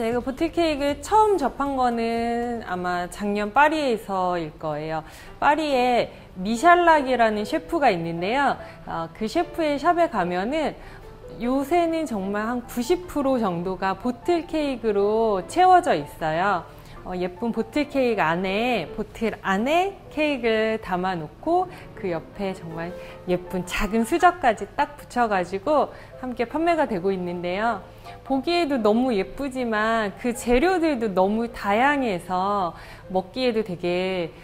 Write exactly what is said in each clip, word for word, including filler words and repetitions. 제가 보틀케이크를 처음 접한 거는 아마 작년 파리에서일 거예요. 파리에 미샬락이라는 셰프가 있는데요. 그 셰프의 샵에 가면은 요새는 정말 한 구십 퍼센트 정도가 보틀케이크로 채워져 있어요. 어, 예쁜 보틀케이크 안에, 보틀 안에 케이크를 담아놓고 그 옆에 정말 예쁜 작은 수저까지 딱 붙여가지고 함께 판매가 되고 있는데요. 보기에도 너무 예쁘지만 그 재료들도 너무 다양해서 먹기에도 되게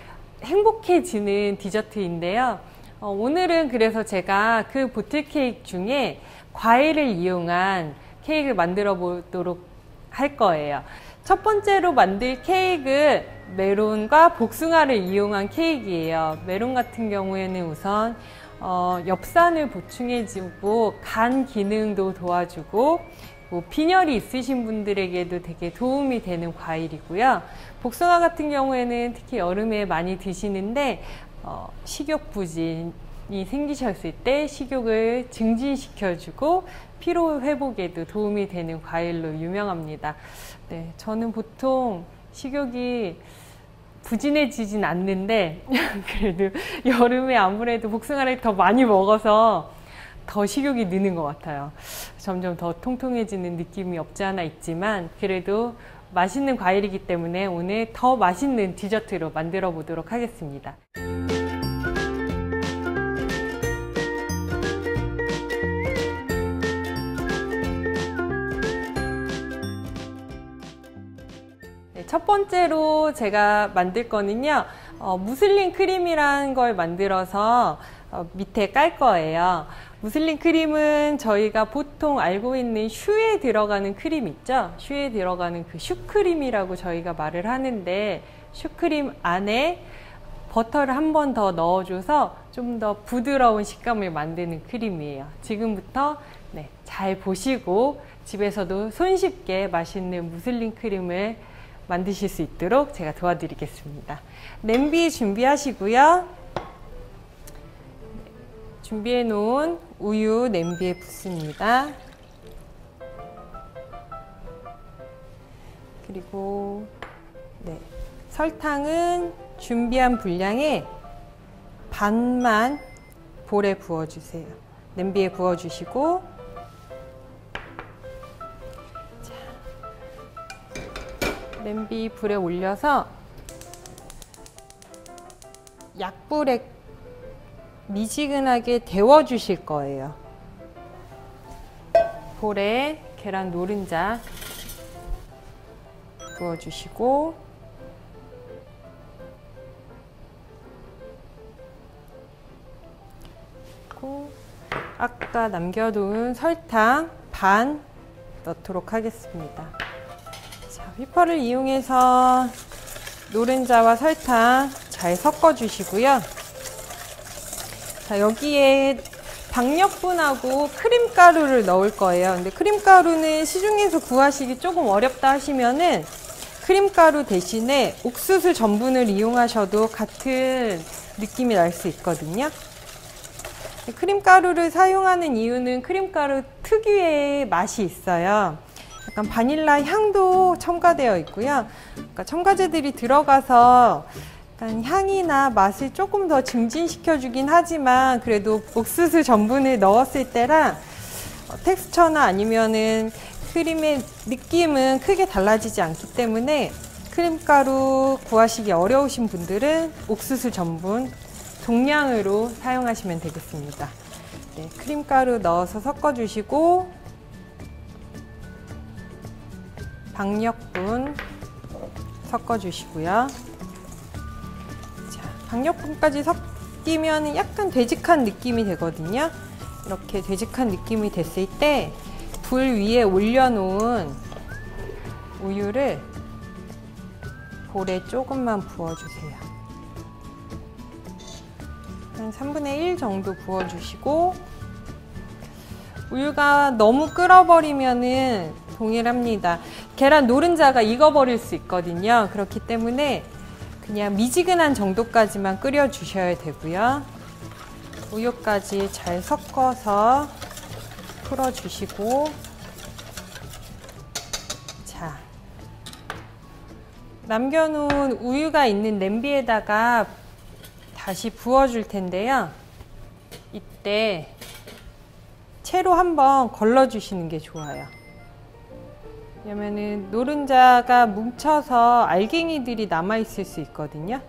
행복해지는 디저트인데요. 어, 오늘은 그래서 제가 그 보틀케이크 중에 과일을 이용한 케이크를 만들어 보도록 할 거예요. 첫 번째로 만들 케이크는 메론과 복숭아를 이용한 케이크예요. 메론 같은 경우에는 우선 어, 엽산을 보충해주고 간 기능도 도와주고 뭐 빈혈이 있으신 분들에게도 되게 도움이 되는 과일이고요. 복숭아 같은 경우에는 특히 여름에 많이 드시는데 어, 식욕 부진 이 생기셨을 때 식욕을 증진시켜주고 피로 회복에도 도움이 되는 과일로 유명합니다. 네, 저는 보통 식욕이 부진해지진 않는데 그래도 여름에 아무래도 복숭아를 더 많이 먹어서 더 식욕이 느는 것 같아요. 점점 더 통통해지는 느낌이 없지 않아 있지만 그래도 맛있는 과일이기 때문에 오늘 더 맛있는 디저트로 만들어 보도록 하겠습니다. 첫 번째로 제가 만들 거는요, 어, 무슬림 크림이라는 걸 만들어서 어, 밑에 깔 거예요. 무슬림 크림은 저희가 보통 알고 있는 슈에 들어가는 크림 있죠? 슈에 들어가는 그 슈크림이라고 저희가 말을 하는데, 슈크림 안에 버터를 한 번 더 넣어줘서 좀 더 부드러운 식감을 만드는 크림이에요. 지금부터 네, 잘 보시고 집에서도 손쉽게 맛있는 무슬림 크림을 만드실 수 있도록 제가 도와드리겠습니다. 냄비 준비하시고요. 준비해 놓은 우유 냄비에 붓습니다. 그리고 네, 설탕은 준비한 분량의 반만 볼에 부어주세요. 냄비에 부어주시고 냄비 불에 올려서 약불에 미지근하게 데워 주실 거예요. 볼에 계란 노른자 부어 주시고 아까 남겨둔 설탕 반 넣도록 하겠습니다. 휘퍼를 이용해서 노른자와 설탕 잘 섞어 주시고요. 자, 여기에 박력분하고 크림가루를 넣을 거예요. 근데 크림가루는 시중에서 구하시기 조금 어렵다 하시면은 크림가루 대신에 옥수수 전분을 이용하셔도 같은 느낌이 날 수 있거든요. 크림가루를 사용하는 이유는 크림가루 특유의 맛이 있어요. 약간 바닐라 향도 첨가되어 있고요. 그러니까 첨가제들이 들어가서 약간 향이나 맛을 조금 더 증진시켜 주긴 하지만 그래도 옥수수 전분을 넣었을 때랑 텍스처나 아니면은 크림의 느낌은 크게 달라지지 않기 때문에 크림가루 구하시기 어려우신 분들은 옥수수 전분 동량으로 사용하시면 되겠습니다. 네, 크림가루 넣어서 섞어 주시고 박력분 섞어주시고요. 자, 박력분까지 섞이면 약간 되직한 느낌이 되거든요. 이렇게 되직한 느낌이 됐을 때 불 위에 올려놓은 우유를 볼에 조금만 부어주세요. 한 삼분의 일 정도 부어주시고 우유가 너무 끓어버리면은 동일합니다. 계란 노른자가 익어버릴 수 있거든요. 그렇기 때문에 그냥 미지근한 정도까지만 끓여주셔야 되고요. 우유까지 잘 섞어서 풀어주시고 자, 남겨놓은 우유가 있는 냄비에다가 다시 부어줄 텐데요. 이때 채로 한번 걸러주시는 게 좋아요. 왜냐면은 노른자가 뭉쳐서 알갱이들이 남아있을 수 있거든요.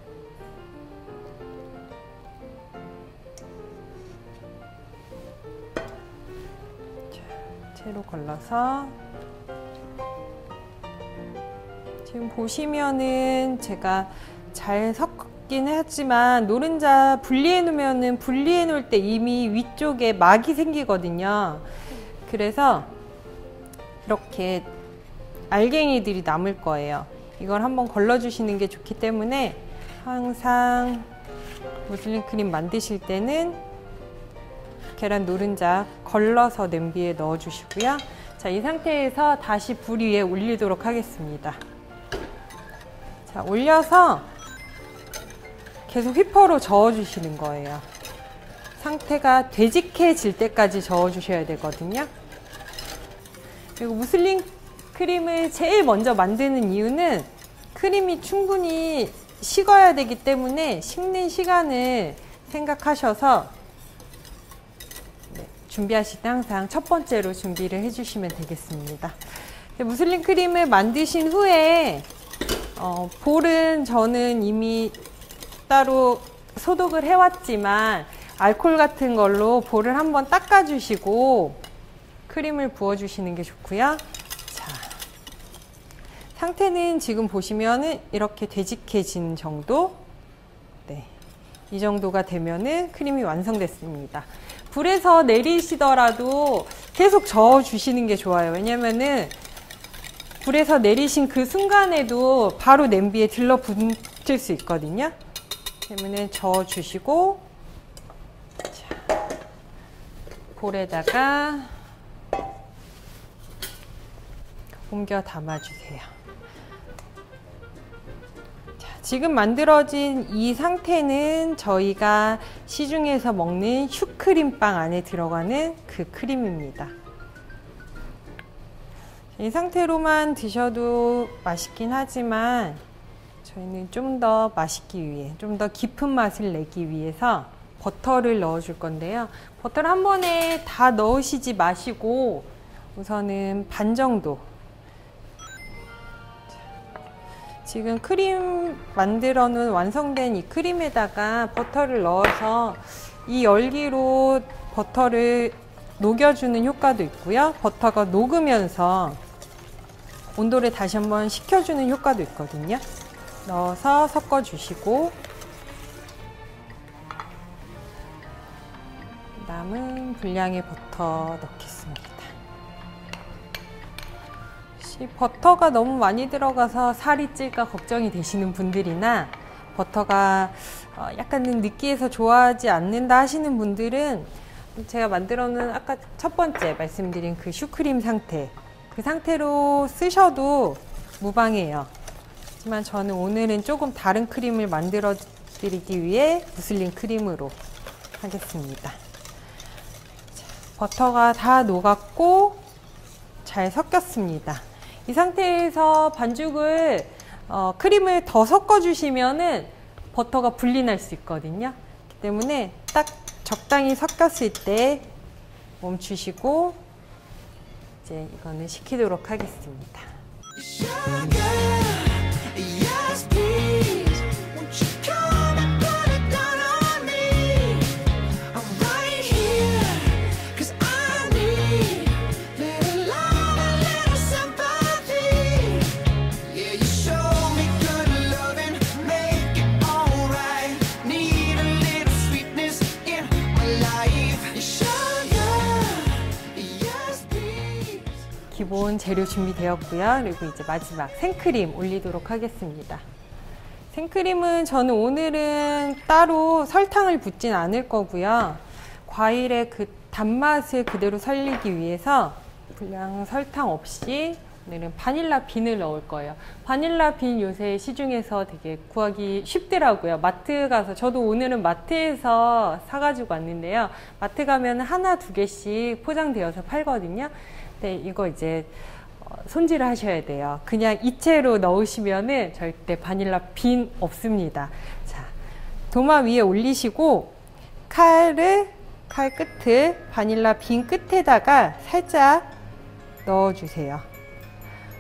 채로 걸러서 지금 보시면은 제가 잘 섞긴 했지만 노른자 분리해 놓으면은 분리해 놓을 때 이미 위쪽에 막이 생기거든요. 그래서 이렇게 알갱이들이 남을 거예요. 이걸 한번 걸러주시는 게 좋기 때문에 항상 무슬림 크림 만드실 때는 계란 노른자 걸러서 냄비에 넣어 주시고요. 자, 이 상태에서 다시 불 위에 올리도록 하겠습니다. 자, 올려서 계속 휘퍼로 저어주시는 거예요. 상태가 되직해질 때까지 저어주셔야 되거든요. 그리고 무슬림 크림을 제일 먼저 만드는 이유는 크림이 충분히 식어야 되기 때문에 식는 시간을 생각하셔서 준비하실 때 항상 첫 번째로 준비를 해주시면 되겠습니다. 무슬림 크림을 만드신 후에 어, 볼은 저는 이미 따로 소독을 해왔지만 알코올 같은 걸로 볼을 한번 닦아주시고 크림을 부어주시는 게 좋고요. 자, 상태는 지금 보시면은 이렇게 되직해진 정도, 네, 이 정도가 되면은 크림이 완성됐습니다. 불에서 내리시더라도 계속 저어주시는 게 좋아요. 왜냐면은 불에서 내리신 그 순간에도 바로 냄비에 들러붙을 수 있거든요. 때문에 저어주시고, 자, 볼에다가 옮겨 담아주세요. 자, 지금 만들어진 이 상태는 저희가 시중에서 먹는 슈크림빵 안에 들어가는 그 크림입니다. 이 상태로만 드셔도 맛있긴 하지만 저희는 좀 더 맛있기 위해, 좀 더 깊은 맛을 내기 위해서 버터를 넣어 줄 건데요. 버터를 한 번에 다 넣으시지 마시고 우선은 반 정도. 지금 크림 만들어 놓은 완성된 이 크림에다가 버터를 넣어서 이 열기로 버터를 녹여주는 효과도 있고요. 버터가 녹으면서 온도를 다시 한번 식혀주는 효과도 있거든요. 넣어서 섞어주시고 남은 분량의 버터 넣겠습니다. 혹시 버터가 너무 많이 들어가서 살이 찔까 걱정이 되시는 분들이나 버터가 약간 느끼해서 좋아하지 않는다 하시는 분들은 제가 만들어 놓은 아까 첫 번째 말씀드린 그 슈크림 상태, 그 상태로 쓰셔도 무방해요. 하지만 저는 오늘은 조금 다른 크림을 만들어 드리기 위해 무슬림 크림으로 하겠습니다. 자, 버터가 다 녹았고 잘 섞였습니다. 이 상태에서 반죽을 어, 크림을 더 섞어 주시면은 버터가 분리날 수 있거든요. 그렇기 때문에 딱 적당히 섞였을 때 멈추시고 이제 이거는 식히도록 하겠습니다. 기본 재료 준비되었고요. 그리고 이제 마지막 생크림 올리도록 하겠습니다. 생크림은 저는 오늘은 따로 설탕을 붓진 않을 거고요. 과일의 그 단맛을 그대로 살리기 위해서 분량 설탕 없이 오늘은 바닐라빈을 넣을 거예요. 바닐라빈 요새 시중에서 되게 구하기 쉽더라고요. 마트 가서, 저도 오늘은 마트에서 사가지고 왔는데요. 마트 가면 하나 두 개씩 포장되어서 팔거든요. 네, 이거 이제 손질을 하셔야 돼요. 그냥 이채로 넣으시면은 절대 바닐라빈 없습니다. 자, 도마 위에 올리시고 칼을 칼 끝을 바닐라빈 끝에다가 살짝 넣어주세요.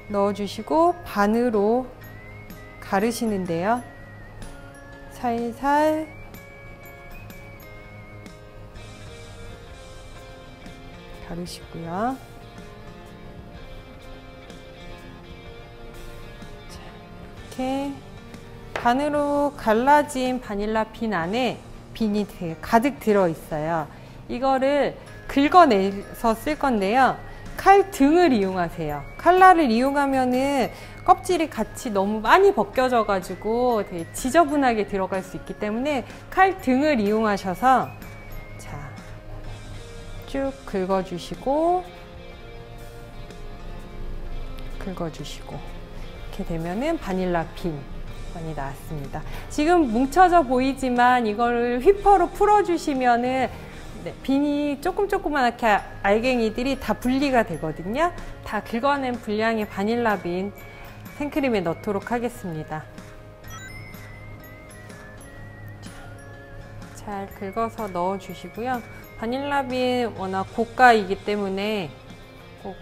넣어주시고 반으로 가르시는데요. 살살 가르시고요. 자, 이렇게 반으로 갈라진 바닐라빈 안에 빈이 가득 들어있어요. 이거를 긁어내서 쓸 건데요. 칼 등을 이용하세요. 칼날을 이용하면은 껍질이 같이 너무 많이 벗겨져 가지고 되게 지저분하게 들어갈 수 있기 때문에 칼 등을 이용하셔서 자, 쭉 긁어주시고 긁어주시고 이렇게 되면은 바닐라빈 많이 나왔습니다. 지금 뭉쳐져 보이지만 이걸 휘퍼로 풀어주시면은 네, 빈이 조금 조그맣게 알갱이들이 다 분리가 되거든요. 다 긁어낸 분량의 바닐라빈 생크림에 넣도록 하겠습니다. 잘 긁어서 넣어주시고요. 바닐라빈 워낙 고가이기 때문에 꼭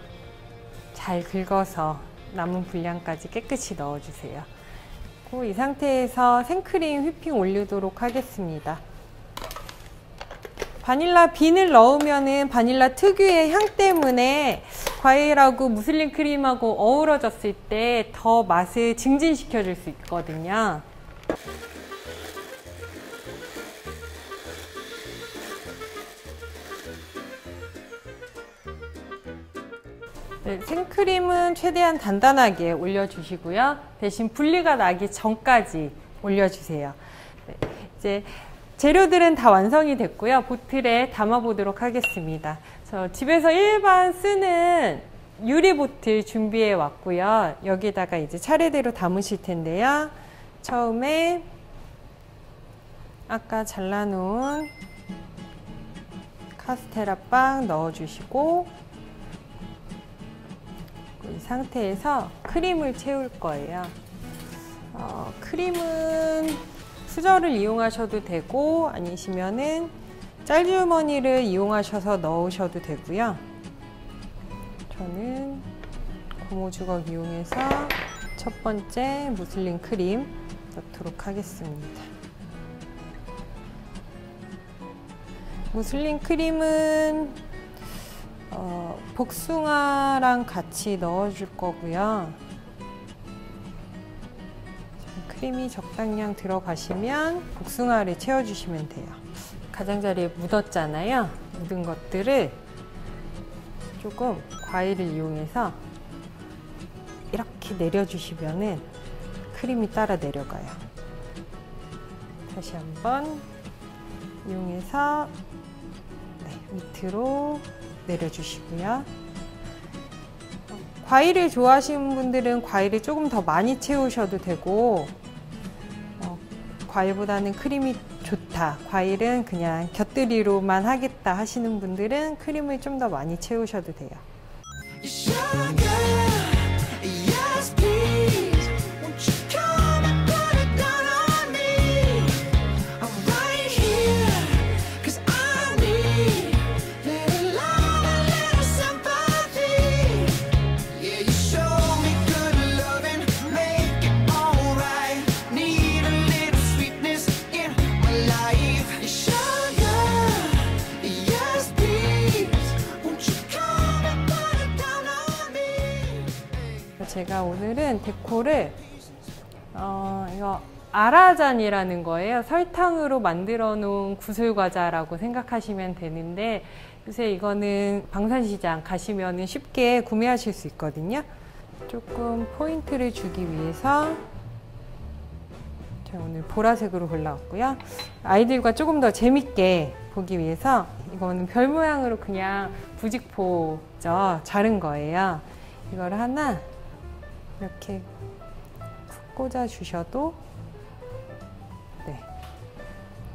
잘 긁어서 남은 분량까지 깨끗이 넣어주세요. 이 상태에서 생크림 휘핑 올리도록 하겠습니다. 바닐라 빈을 넣으면은 바닐라 특유의 향 때문에 과일하고 무슬림 크림하고 어우러졌을 때 더 맛을 증진시켜 줄 수 있거든요. 네, 생크림은 최대한 단단하게 올려주시고요. 대신 분리가 나기 전까지 올려주세요. 네, 이제 재료들은 다 완성이 됐고요. 보틀에 담아보도록 하겠습니다. 저 집에서 일반 쓰는 유리 보틀 준비해 왔고요. 여기다가 이제 차례대로 담으실 텐데요. 처음에 아까 잘라놓은 카스테라 빵 넣어주시고 이 상태에서 크림을 채울 거예요. 어, 크림은 수저를 이용하셔도 되고 아니시면은 짤주머니를 이용하셔서 넣으셔도 되고요. 저는 고무주걱 이용해서 첫 번째 무슬림 크림 넣도록 하겠습니다. 무슬림 크림은 어, 복숭아랑 같이 넣어줄 거고요. 크림이 적당량 들어가시면 복숭아를 채워주시면 돼요. 가장자리에 묻었잖아요. 묻은 것들을 조금 과일을 이용해서 이렇게 내려주시면은 크림이 따라 내려가요. 다시 한번 이용해서 네, 밑으로 내려주시고요. 과일을 좋아하시는 분들은 과일을 조금 더 많이 채우셔도 되고 어, 과일보다는 크림이 좋다, 과일은 그냥 곁들이로만 하겠다 하시는 분들은 크림을 좀 더 많이 채우셔도 돼요. 제가 오늘은 데코를 어, 이거 아라잔이라는 거예요. 설탕으로 만들어 놓은 구슬과자라고 생각하시면 되는데 요새 이거는 방산시장 가시면 쉽게 구매하실 수 있거든요. 조금 포인트를 주기 위해서 제가 오늘 보라색으로 골라왔고요. 아이들과 조금 더 재밌게 보기 위해서 이거는 별 모양으로 그냥 부직포죠. 자른 거예요. 이걸 하나 이렇게 푹 꽂아주셔도 네.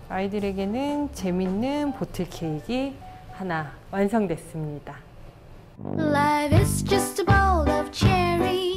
아이들에게는 재밌는 보틀케이크 하나 완성됐습니다. Life is just a bowl of cherries.